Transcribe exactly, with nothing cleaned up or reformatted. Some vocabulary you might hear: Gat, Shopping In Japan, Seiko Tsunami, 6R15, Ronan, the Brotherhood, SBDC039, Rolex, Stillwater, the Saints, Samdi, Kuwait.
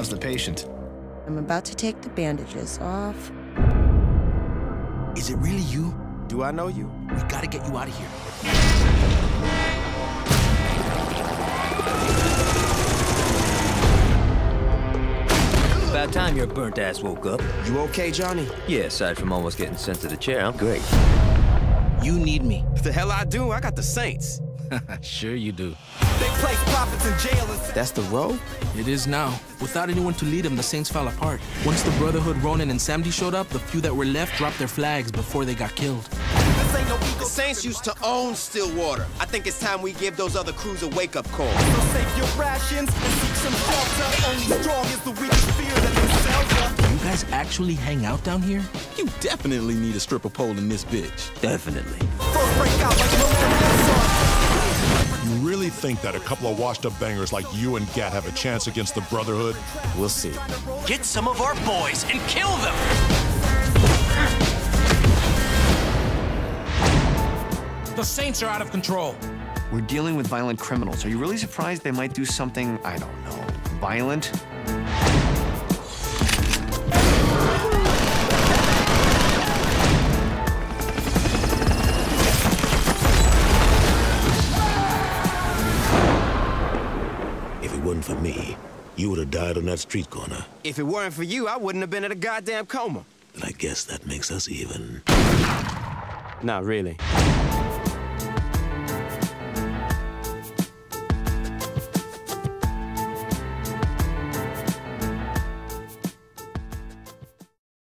How's the patient? I'm about to take the bandages off. Is it really you? Do I know you? We gotta get you out of here. About time your burnt ass woke up. You okay, Johnny? Yeah, aside from almost getting sent to the chair, I'm great. You need me. The hell I do? I got the Saints. Sure you do. They place prophets in jail. That's the road? It is now. Without anyone to lead them, the Saints fell apart. Once the Brotherhood, Ronan, and Samdi showed up, the few that were left dropped their flags before they got killed. The Saints used to own Stillwater. I think it's time we give those other crews a wake-up call. So save your rations and seek some shelter. Only strong is the weakest fear that themselves are. You guys actually hang out down here? You definitely need a stripper pole in this bitch. Definitely. First breakout like You really think that a couple of washed-up bangers like you and Gat have a chance against the Brotherhood? We'll see. Get some of our boys and kill them! The Saints are out of control. We're dealing with violent criminals. Are you really surprised they might do something, I don't know, violent? For me, you would have died on that street corner. If it weren't for you, I wouldn't have been in a goddamn coma. But I guess that makes us even. Not really.